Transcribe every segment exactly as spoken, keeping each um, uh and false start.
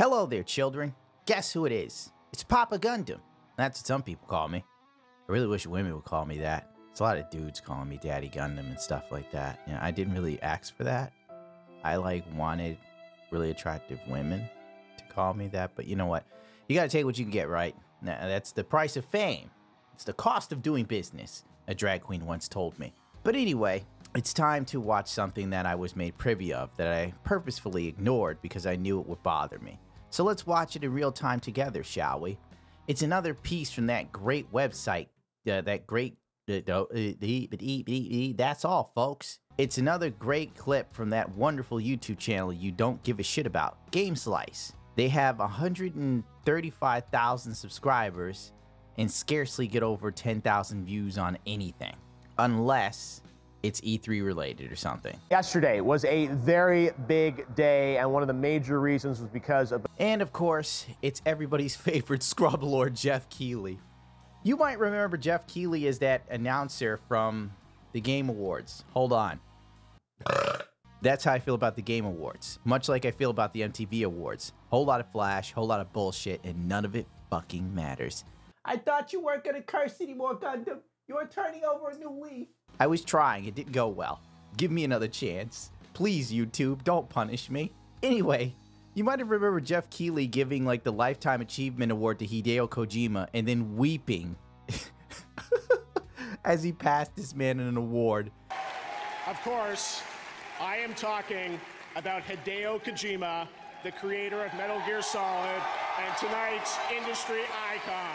Hello there, children. Guess who it is? It's Papa Gundam. That's what some people call me. I really wish women would call me that. It's a lot of dudes calling me Daddy Gundam and stuff like that. You know, I didn't really ask for that. I, like, wanted really attractive women to call me that. But you know what? You gotta take what you can get, right? Now, that's the price of fame. It's the cost of doing business, a drag queen once told me. But anyway, it's time to watch something that I was made privy of that I purposefully ignored because I knew it would bother me. So let's watch it in real time together, shall we? It's another piece from that great website, uh, that great, uh, uh, that's all, folks. It's another great clip from that wonderful YouTube channel you don't give a shit about, Game Slice. They have one hundred thirty-five thousand subscribers and scarcely get over ten thousand views on anything, unless it's E three related or something. Yesterday was a very big day, and one of the major reasons was because of... And of course, it's everybody's favorite scrub lord, Jeff Keighley. You might remember Jeff Keighley as that announcer from the Game Awards. Hold on. That's how I feel about the Game Awards. Much like I feel about the M T V Awards. Whole lot of flash, whole lot of bullshit, and none of it fucking matters. I thought you weren't gonna curse anymore, Gundam. You were turning over a new leaf. I was trying, it didn't go well. Give me another chance. Please, YouTube, don't punish me. Anyway, you might have remembered Jeff Keighley giving like the Lifetime Achievement Award to Hideo Kojima and then weeping as he passed this man an award. Of course, I am talking about Hideo Kojima, the creator of Metal Gear Solid and tonight's industry icon.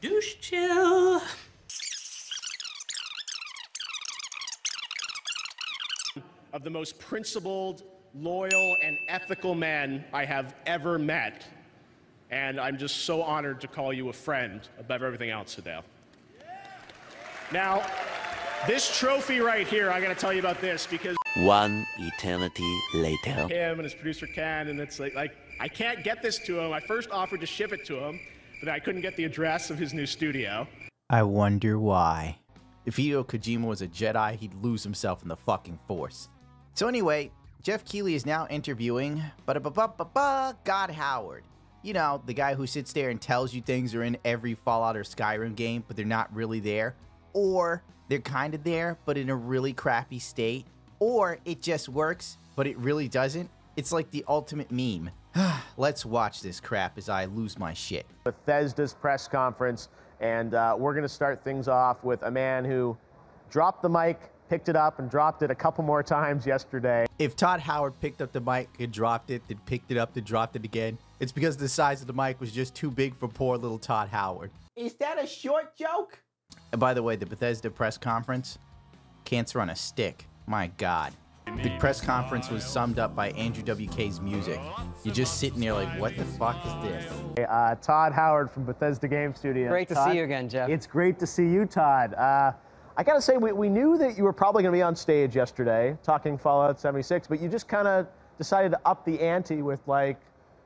Douche chill. Of the most principled, loyal, and ethical men I have ever met. And I'm just so honored to call you a friend above everything else, Hideo. Now, this trophy right here, I gotta tell you about this because one eternity later. Him and his producer Ken, and it's like, like I can't get this to him. I first offered to ship it to him, but I couldn't get the address of his new studio. I wonder why. If Hideo Kojima was a Jedi, he'd lose himself in the fucking Force. So anyway, Jeff Keighley is now interviewing ba-da-ba-ba-ba-ba, Todd Howard. You know, the guy who sits there and tells you things are in every Fallout or Skyrim game, but they're not really there. Or they're kind of there, but in a really crappy state. Or it just works, but it really doesn't. It's like the ultimate meme. Let's watch this crap as I lose my shit. Bethesda's press conference, and uh, we're going to start things off with a man who dropped the mic, picked it up, and dropped it a couple more times yesterday. If Todd Howard picked up the mic and dropped it, then picked it up, then dropped it again, it's because the size of the mic was just too big for poor little Todd Howard. Is that a short joke? And by the way, the Bethesda press conference, cancer on a stick, my God. The press conference was summed up by Andrew W K's music. You're just sitting there like, what the fuck is this? Hey, uh, Todd Howard from Bethesda Game Studios. Great to Todd, see you again, Jeff. It's great to see you, Todd. Uh, I gotta say, we, we knew that you were probably gonna be on stage yesterday talking Fallout seventy-six, but you just kind of decided to up the ante with like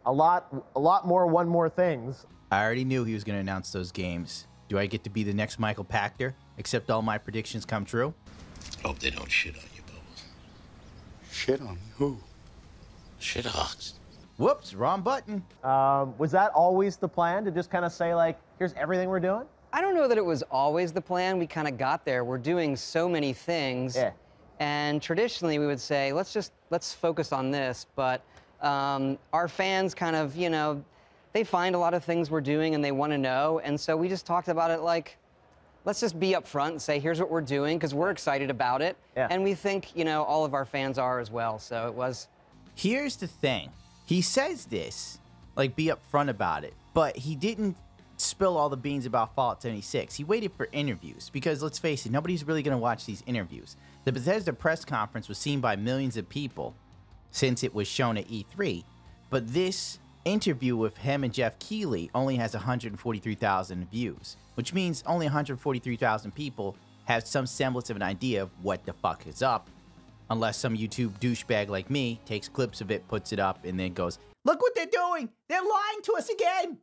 a lot, a lot more one more things. I already knew he was gonna announce those games. Do I get to be the next Michael Pachter? Except all my predictions come true? Hope they don't shit on you. Shit on who? Shit hawks. Whoops, wrong button. Um, was that always the plan, to just kind of say, like, here's everything we're doing? I don't know that it was always the plan. We kind of got there. We're doing so many things. Yeah. And traditionally, we would say, let's just, let's focus on this. But um, our fans kind of, you know, they find a lot of things we're doing and they want to know. And so we just talked about it like, let's just be upfront and say, here's what we're doing, because we're excited about it. Yeah. And we think, you know, all of our fans are as well. So it was. Here's the thing. He says this, like, be upfront about it. But he didn't spill all the beans about Fallout seventy-six. He waited for interviews because, let's face it, nobody's really going to watch these interviews. The Bethesda press conference was seen by millions of people since it was shown at E three. But this interview with him and Jeff Keighley only has one hundred forty-three thousand views, which means only one hundred forty-three thousand people have some semblance of an idea of what the fuck is up, unless some YouTube douchebag like me takes clips of it, puts it up, and then goes, look what they're doing! They're lying to us again!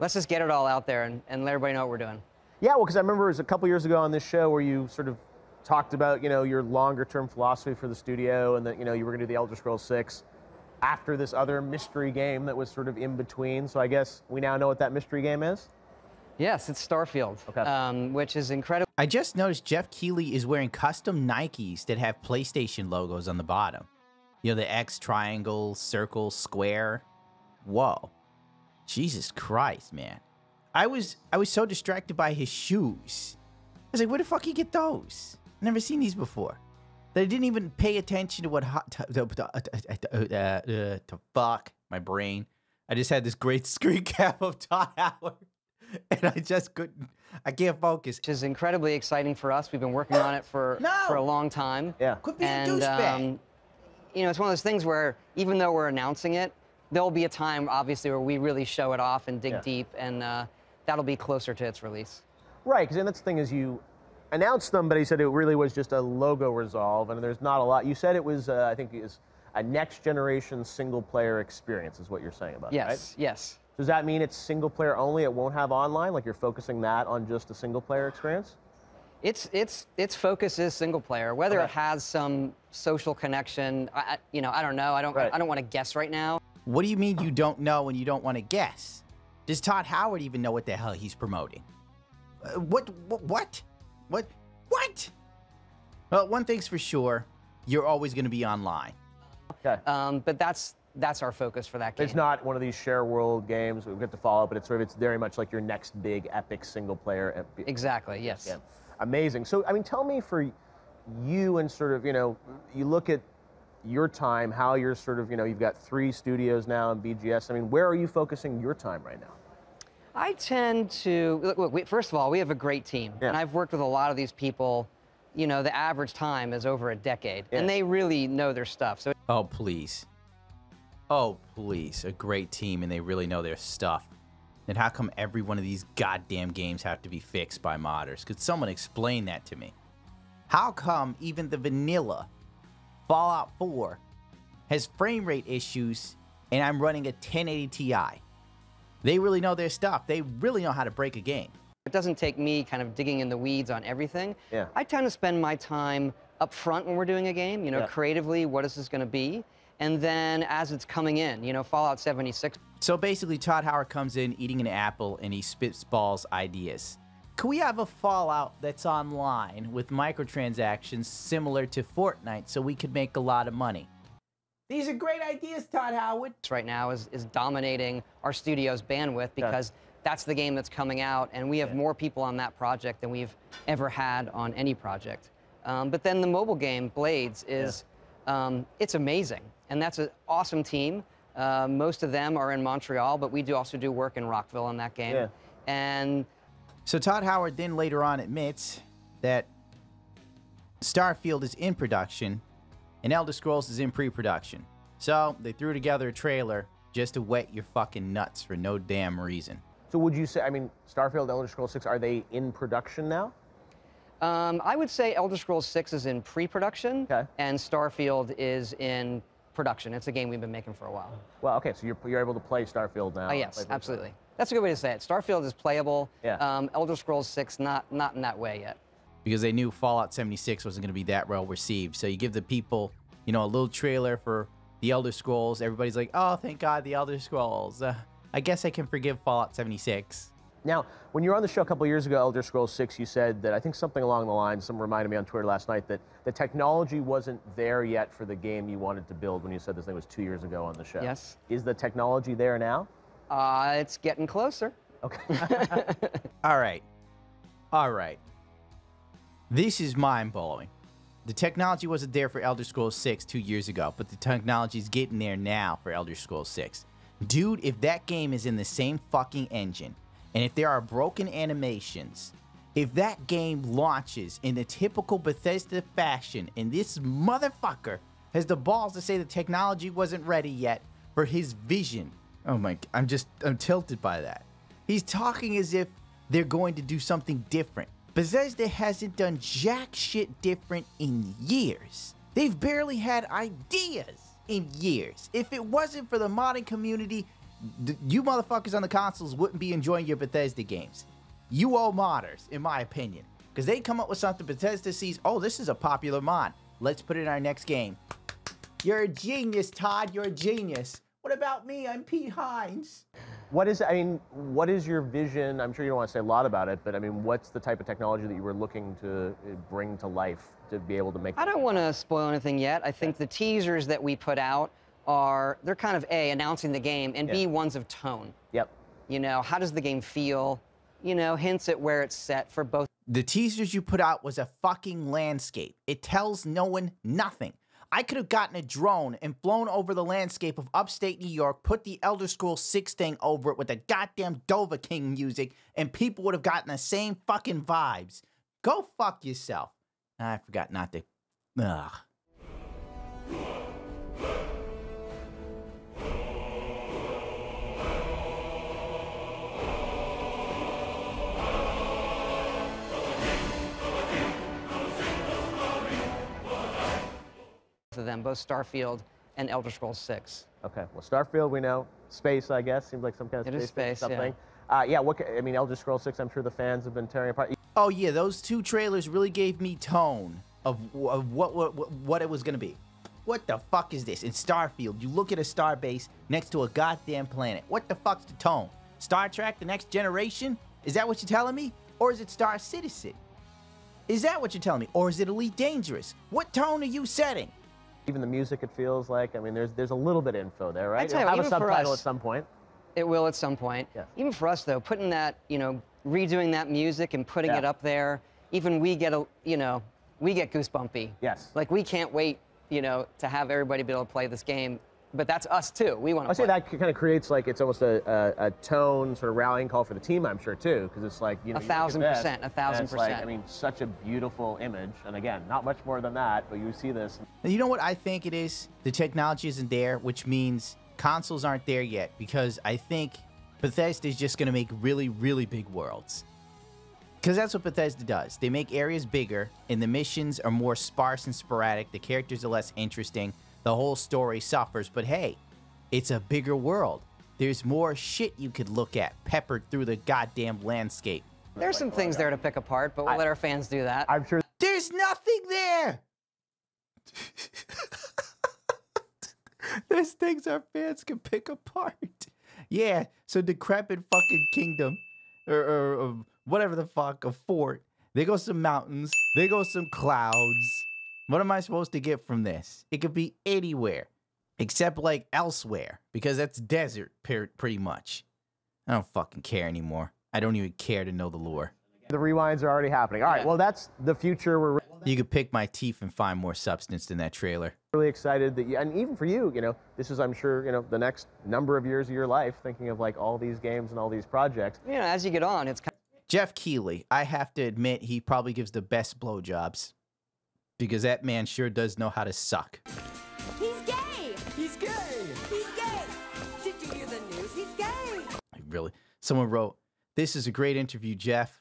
let's just get it all out there and, and let everybody know what we're doing. Yeah, well, because I remember it was a couple years ago on this show where you sort of talked about, you know, your longer-term philosophy for the studio and that, you know, you were going to do the Elder Scrolls six after this other mystery game that was sort of in between. So I guess we now know what that mystery game is? Yes, it's Starfield, okay. um, which is incredible. I just noticed Jeff Keighley is wearing custom Nikes that have PlayStation logos on the bottom. You know, the X, triangle, circle, square. Whoa. Jesus Christ, man. I was I was so distracted by his shoes. I was like, where the fuck you get those? I've never seen these before. That I didn't even pay attention to what hot... Uh, uh, to fuck my brain. I just had this great screen cap of Todd Howard. And I just couldn't, I can't focus. Which is incredibly exciting for us. We've been working on it for, no. for a long time. Yeah. Could be and, a douchebag. Um, you know, it's one of those things where even though we're announcing it, there'll be a time, obviously, where we really show it off and dig yeah. deep, and uh, that'll be closer to its release. Right, because then that's the thing is you announced them, but you said it really was just a logo resolve, and there's not a lot. You said it was, uh, I think it was a next-generation single-player experience is what you're saying about yes, it, right? Yes, yes. Does that mean it's single-player only, it won't have online? Like you're focusing that on just a single-player experience? Its its its focus is single player. Whether okay. it has some social connection, I, you know, I don't know. I don't right. I don't want to guess right now. What do you mean you don't know and you don't want to guess? Does Todd Howard even know what the hell he's promoting? Uh, what, what what what what? Well, one thing's for sure, you're always going to be online. Okay. Um, but that's that's our focus for that game. It's not one of these share world games we get to follow, but it's sort of it's very much like your next big epic single player. Exactly. Yes. Game. Amazing. So, I mean, tell me for you and sort of, you know, you look at your time, how you're sort of, you know, you've got three studios now in B G S. I mean, where are you focusing your time right now? I tend to, look, look we, first of all, we have a great team. Yeah. And I've worked with a lot of these people. You know, the average time is over a decade. Yeah. And they really know their stuff. So. Oh, please. Oh, please. A great team and they really know their stuff. Then how come every one of these goddamn games have to be fixed by modders? Could someone explain that to me? How come even the vanilla Fallout four has frame rate issues and I'm running a ten eighty Ti? They really know their stuff. They really know how to break a game. It doesn't take me kind of digging in the weeds on everything. Yeah. I tend to spend my time up front when we're doing a game, you know, yeah. creatively, what is this going to be? And then as it's coming in, you know, Fallout seventy-six. So basically, Todd Howard comes in eating an apple and he spitballs ideas. Can we have a Fallout that's online with microtransactions similar to Fortnite so we could make a lot of money? These are great ideas, Todd Howard. Right now is, is dominating our studio's bandwidth because yeah. that's the game that's coming out and we have yeah. more people on that project than we've ever had on any project. Um, but then the mobile game, Blades, is yeah. um, it's amazing. And that's an awesome team. Uh, most of them are in Montreal, but we do also do work in Rockville on that game. Yeah. And so Todd Howard then later on admits that Starfield is in production and Elder Scrolls is in pre-production. So they threw together a trailer just to wet your fucking nuts for no damn reason. So would you say, I mean, Starfield, Elder Scrolls six, are they in production now? Um, I would say Elder Scrolls six is in pre-production okay. and Starfield is in production. It's a game we've been making for a while. Well, okay, so you're, you're able to play Starfield now. Oh, yes, absolutely. That's a good way to say it. Starfield is playable. Yeah. Um, Elder Scrolls six, not, not in that way yet. Because they knew Fallout seventy-six wasn't going to be that well received. So you give the people, you know, a little trailer for the Elder Scrolls. Everybody's like, oh, thank God, the Elder Scrolls. Uh, I guess I can forgive Fallout seventy-six. Now, when you were on the show a couple years ago, Elder Scrolls six, you said that I think something along the lines, someone reminded me on Twitter last night, that the technology wasn't there yet for the game you wanted to build when you said this thing was two years ago on the show. Yes. Is the technology there now? Uh, it's getting closer. Okay. All right. All right. This is mind-blowing. The technology wasn't there for Elder Scrolls six two years ago, but the technology's getting there now for Elder Scrolls six. Dude, if that game is in the same fucking engine, and if there are broken animations, if that game launches in the typical Bethesda fashion and this motherfucker has the balls to say the technology wasn't ready yet for his vision. Oh my, I'm just, I'm tilted by that. He's talking as if they're going to do something different. Bethesda hasn't done jack shit different in years. They've barely had ideas in years. If it wasn't for the modding community you motherfuckers on the consoles wouldn't be enjoying your Bethesda games. You owe modders, in my opinion, because they come up with something Bethesda sees, oh, this is a popular mod. Let's put it in our next game. You're a genius, Todd. You're a genius. What about me? I'm Pete Hines. What is, I mean, what is your vision? I'm sure you don't want to say a lot about it, but I mean, what's the type of technology that you were looking to bring to life to be able to make? I don't want to spoil anything yet. I think yeah. the teasers that we put out are, they're kind of A, announcing the game, and yeah. B, ones of tone. Yep. You know, how does the game feel? You know, hints at where it's set for both. The teasers you put out was a fucking landscape. It tells no one nothing. I could have gotten a drone and flown over the landscape of upstate New York, put the Elder Scrolls six thing over it with the goddamn Dova King music, and people would have gotten the same fucking vibes. Go fuck yourself. I forgot not to. Ugh. Of them, both Starfield and Elder Scrolls six. Okay, well, Starfield, we know. Space, I guess, seems like some kind of it space, is space something. Yeah, uh, yeah what, I mean, Elder Scrolls six, I'm sure the fans have been tearing apart. Oh, yeah, those two trailers really gave me tone of, of what, what, what it was going to be. What the fuck is this? In Starfield, you look at a star base next to a goddamn planet. What the fuck's the tone? Star Trek: The Next Generation? Is that what you're telling me? Or is it Star Citizen? Is that what you're telling me? Or is it Elite Dangerous? What tone are you setting? Even the music, it feels like. I mean, there's there's a little bit of info there, right? It'll have a subtitle at some point. It will at some point. Yes. Even for us, though, putting that, you know, redoing that music and putting yeah. it up there, even we get, a, you know, we get goosebumpy. Yes. Like, we can't wait, you know, to have everybody be able to play this game. But that's us, too. We want to I play. say that kind of creates, like, it's almost a, a, a tone sort of rallying call for the team, I'm sure, too, because it's like, you know, a thousand percent, a thousand percent. Like, I mean, such a beautiful image. And again, not much more than that, but you see this. You know what I think it is? The technology isn't there, which means consoles aren't there yet, because I think Bethesda is just going to make really, really big worlds. Because that's what Bethesda does. They make areas bigger, and the missions are more sparse and sporadic. The characters are less interesting. The whole story suffers, but hey, it's a bigger world. There's more shit you could look at peppered through the goddamn landscape. There's some things there to pick apart, but we'll I, let our fans do that. I'm sure. There's nothing there! There's things our fans can pick apart. Yeah, so decrepit fucking kingdom, or, or, or whatever the fuck, a fort. There go some mountains, there go some clouds. What am I supposed to get from this? It could be anywhere, except like elsewhere, because that's desert pretty much. I don't fucking care anymore. I don't even care to know the lore. The rewinds are already happening. All right, yeah. well, that's the future. We're you could pick my teeth and find more substance than that trailer. Really excited that, you, and even for you, you know, this is, I'm sure, you know, the next number of years of your life, thinking of like all these games and all these projects. You know, as you get on, it's kind of Jeff Keighley. I have to admit, he probably gives the best blowjobs. Because that man sure does know how to suck. He's gay! He's gay! He's gay! Did you hear the news? He's gay! Really? Someone wrote, "This is a great interview, Jeff.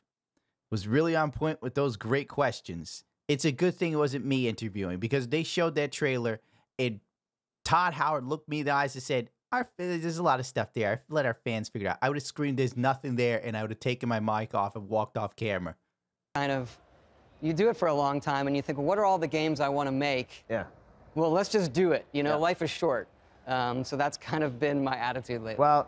Was really on point with those great questions. It's a good thing it wasn't me interviewing, because they showed that trailer and Todd Howard looked me in the eyes and said, Our, there's a lot of stuff there. Let our fans figure it out." I would have screamed, "There's nothing there," and I would have taken my mic off and walked off camera. Kind of... You do it for a long time, and you think, well, what are all the games I want to make? Yeah. Well, let's just do it. You know, yeah. life is short. Um, so that's kind of been my attitude lately. Well,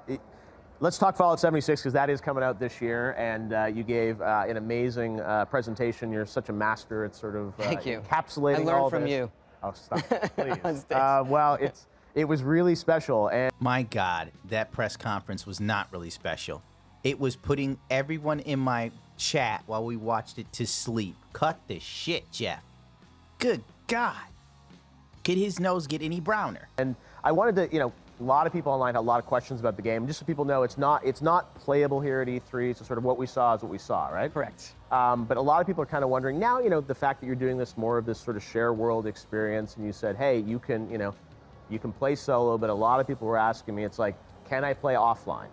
let's talk Fallout seventy-six, because that is coming out this year, and uh, you gave uh, an amazing uh, presentation. You're such a master at sort of uh, Thank you. encapsulating all this. I learned from this. you. Oh, stop, please. uh, well, it's, it was really special. And my God, that press conference was not really special. It was putting everyone in my chat while we watched it to sleep. Cut the shit, Jeff. Good God. Could his nose get any browner? And I wanted to, you know, a lot of people online had a lot of questions about the game. Just so people know, it's not it's not playable here at E three, so sort of what we saw is what we saw, right? Correct. Um, but a lot of people are kind of wondering now, you know, the fact that you're doing this more of this sort of share world experience, and you said, hey, you can, you know, you can play solo, but a lot of people were asking me, it's like, can I play offline?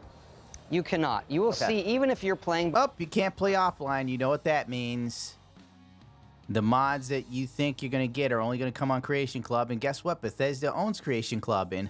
You cannot. You will okay. see, even if you're playing... Oh, you can't play offline. You know what that means. The mods that you think you're going to get are only going to come on Creation Club. And guess what? Bethesda owns Creation Club. And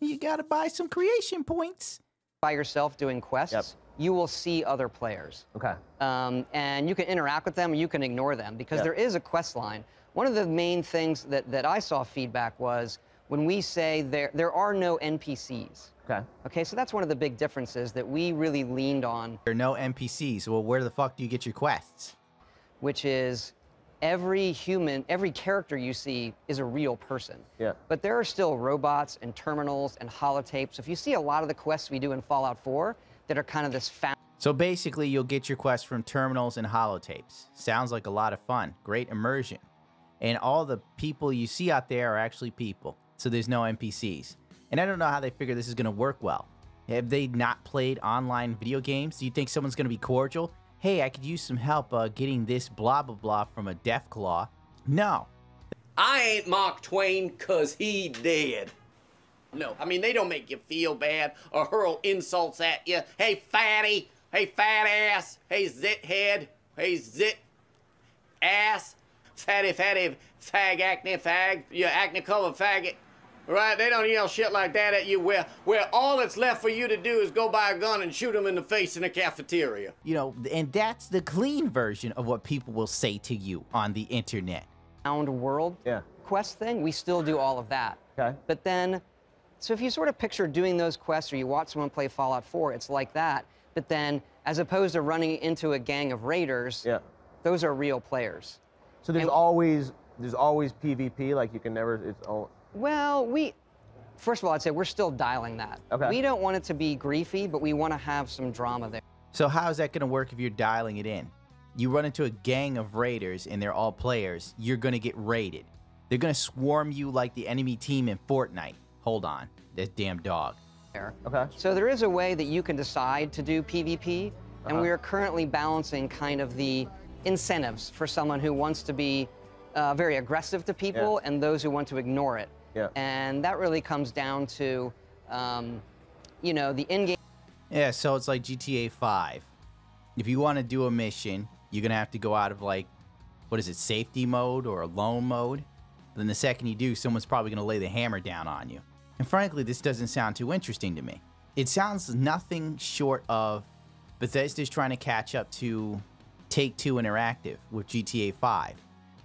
you gotta buy some creation points. By yourself doing quests, yep. you will see other players. Okay. Um, and you can interact with them, or you can ignore them, because yep. there is a quest line. One of the main things that, that I saw feedback was when we say there, there are no N P Cs. Okay. Okay, so that's one of the big differences that we really leaned on. There are no N P Cs. Well, where the fuck do you get your quests? Which is every human, every character you see is a real person. Yeah. But there are still robots and terminals and holotapes. If you see a lot of the quests we do in Fallout four that are kind of this found. So basically, you'll get your quests from terminals and holotapes. Sounds like a lot of fun. Great immersion. And all the people you see out there are actually people. So there's no N P Cs. And I don't know how they figure this is going to work well. Have they not played online video games? Do you think someone's going to be cordial? Hey, I could use some help uh, getting this blah, blah, blah from a Deathclaw. No. I ain't Mark Twain because he dead. No, I mean, they don't make you feel bad or hurl insults at you. Hey, fatty. Hey, fat ass. Hey, zit head. Hey, zit ass. Fatty, fatty, fag, acne, fag. You're acne covered faggot. Right? They don't yell shit like that at you where, where all that's left for you to do is go buy a gun and shoot them in the face in a cafeteria. You know, and that's the clean version of what people will say to you on the internet. Found world yeah. quest thing, we still do all of that. Okay. But then, so if you sort of picture doing those quests or you watch someone play Fallout four, it's like that. But then, as opposed to running into a gang of raiders, yeah. those are real players. So there's and, always, there's always PvP, like you can never, it's all... Well, we, first of all, I'd say we're still dialing that. Okay. We don't want it to be griefy, but we want to have some drama there. So how is that going to work if you're dialing it in? You run into a gang of raiders and they're all players, you're going to get raided. They're going to swarm you like the enemy team in Fortnite. Hold on, that damn dog. Okay. So there is a way that you can decide to do PvP, and uh-huh. we are currently balancing kind of the incentives for someone who wants to be uh, very aggressive to people yeah. and those who want to ignore it. Yeah. And that really comes down to, um, you know, the in-game. Yeah, so it's like G T A five. If you want to do a mission, you're going to have to go out of, like, what is it, safety mode or alone mode? Then the second you do, someone's probably going to lay the hammer down on you. And frankly, this doesn't sound too interesting to me. It sounds nothing short of Bethesda's trying to catch up to Take-Two Interactive with G T A five.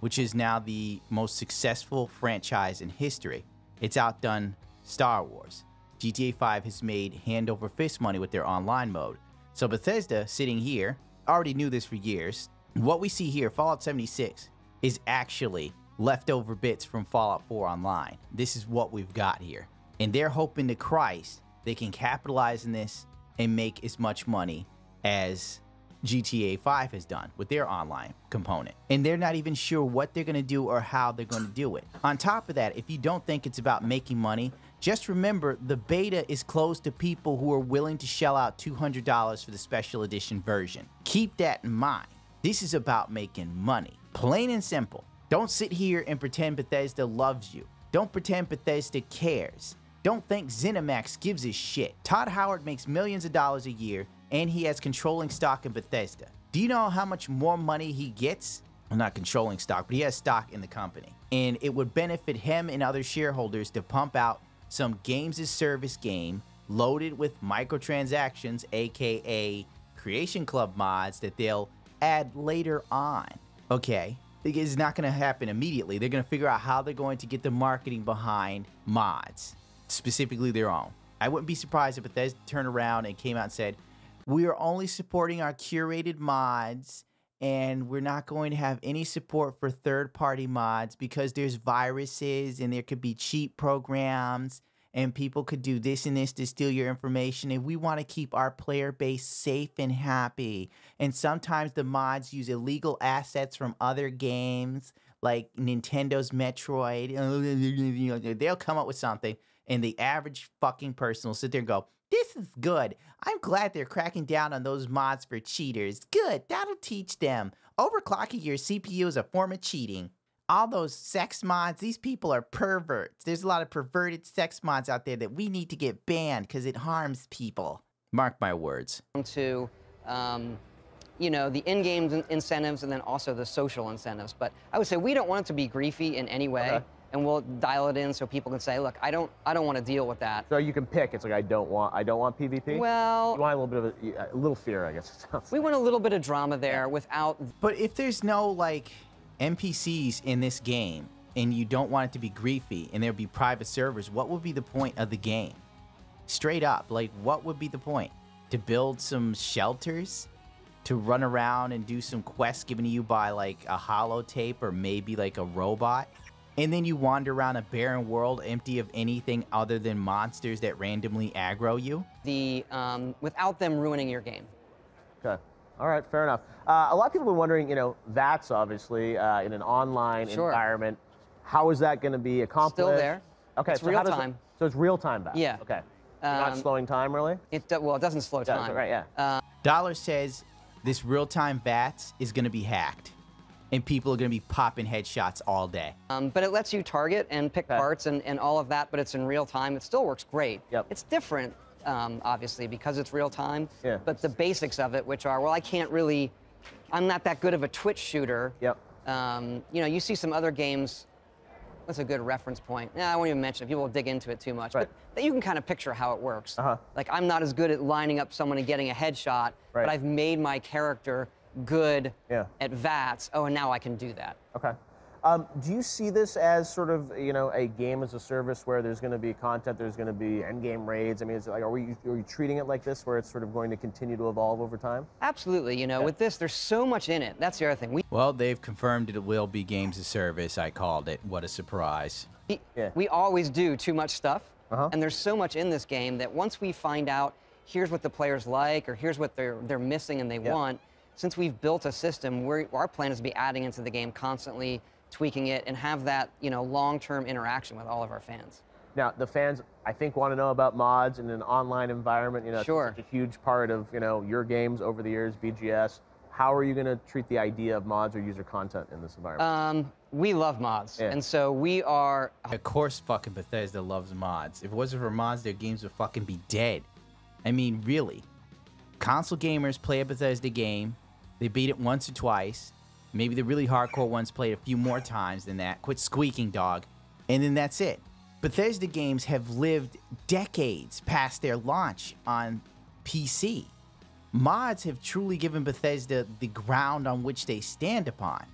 Which is now the most successful franchise in history. It's outdone Star Wars. G T A five has made hand over fist money with their online mode. So Bethesda, sitting here, already knew this for years. What we see here, Fallout seventy-six, is actually leftover bits from Fallout four Online. This is what we've got here. And they're hoping to Christ they can capitalize on this and make as much money as G T A five has done with their online component. And they're not even sure what they're going to do or how they're going to do it. On top of that, if you don't think it's about making money, just remember the beta is closed to people who are willing to shell out two hundred dollars for the special edition version. Keep that in mind. This is about making money. Plain and simple. Don't sit here and pretend Bethesda loves you. Don't pretend Bethesda cares. Don't think ZeniMax gives a shit. Todd Howard makes millions of dollars a year, and he has controlling stock in Bethesda. Do you know how much more money he gets? Well, not controlling stock, but he has stock in the company. And it would benefit him and other shareholders to pump out some games as service game loaded with microtransactions, aka Creation Club mods that they'll add later on. Okay, it's not gonna happen immediately. They're gonna figure out how they're going to get the marketing behind mods, specifically their own. I wouldn't be surprised if Bethesda turned around and came out and said, we are only supporting our curated mods, and we're not going to have any support for third-party mods because there's viruses and there could be cheat programs and people could do this and this to steal your information, and we want to keep our player base safe and happy. And sometimes the mods use illegal assets from other games like Nintendo's Metroid. They'll come up with something, and the average fucking person will sit there and go, this is good. I'm glad they're cracking down on those mods for cheaters. Good, that'll teach them. Overclocking your C P U is a form of cheating. All those sex mods, these people are perverts. There's a lot of perverted sex mods out there that we need to get banned because it harms people. Mark my words. To, um, you know, the in-game incentives and then also the social incentives. But I would say we don't want it to be griefy in any way. Okay. and we'll dial it in so people can say, look, I don't, I don't want to deal with that. So you can pick. It's like, I don't want, I don't want P v P. Well, you want a little bit of a, a little fear, I guess it sounds. We like. want a little bit of drama there, yeah. without. But if there's no like N P Cs in this game, and you don't want it to be griefy, and there'd be private servers, what would be the point of the game? Straight up, like, what would be the point? To build some shelters? To run around and do some quests given to you by like a holotape or maybe like a robot? And then you wander around a barren world empty of anything other than monsters that randomly aggro you? The, um, without them ruining your game. Okay. All right, fair enough. Uh, a lot of people are wondering, you know, that's obviously uh, in an online sure. environment. How is that going to be accomplished? Still there. Okay, it's so real time. It, so it's real time back. Yeah. Okay. Um, not slowing time, really? It do, well, it doesn't slow time. Right, yeah. Uh, Dollar says this real-time VATS is going to be hacked, and people are going to be popping headshots all day. Um, but it lets you target and pick okay. parts and, and all of that, but it's in real time. It still works great. Yep. It's different, um, obviously, because it's real time. Yeah. But the basics of it, which are, well, I can't really, I'm not that good of a twitch shooter. Yep. Um, you know, you see some other games. That's a good reference point. Nah, I won't even mention it. People will dig into it too much. Right. But you can kind of picture how it works. Uh-huh. Like, I'm not as good at lining up someone and getting a headshot, right. but I've made my character good yeah. at VATS. Oh, and now I can do that. Okay. Um, do you see this as sort of, you know, a game as a service where there's going to be content, there's going to be endgame raids? I mean, is it like, are we are you treating it like this, where it's sort of going to continue to evolve over time? Absolutely. You know, yeah. with this, there's so much in it. That's the other thing. We well, they've confirmed it will be games as service. I called it. What a surprise. We, yeah. we always do too much stuff, uh-huh. and there's so much in this game that once we find out, here's what the players like, or here's what they're, they're missing and they yeah. want, since we've built a system, we're, our plan is to be adding into the game constantly, tweaking it, and have that, you know, long-term interaction with all of our fans. Now, the fans, I think, want to know about mods in an online environment. You know, sure. it's such a huge part of, you know, your games over the years, B G S. How are you going to treat the idea of mods or user content in this environment? Um, we love mods, yeah. and so we are... Of course fucking Bethesda loves mods. If it wasn't for mods, their games would fucking be dead. I mean, really. Console gamers play a Bethesda game, they beat it once or twice, maybe the really hardcore ones played a few more times than that. Quit squeaking, dog. And then that's it. Bethesda games have lived decades past their launch on P C. Mods have truly given Bethesda the ground on which they stand upon.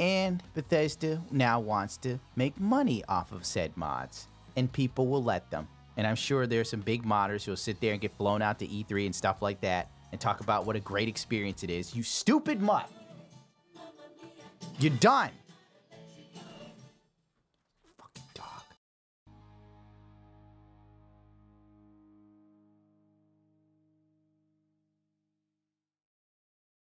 And Bethesda now wants to make money off of said mods. And people will let them. And I'm sure there's some big modders who will sit there and get flown out to E three and stuff like that and talk about what a great experience it is. You stupid mutt. You're done.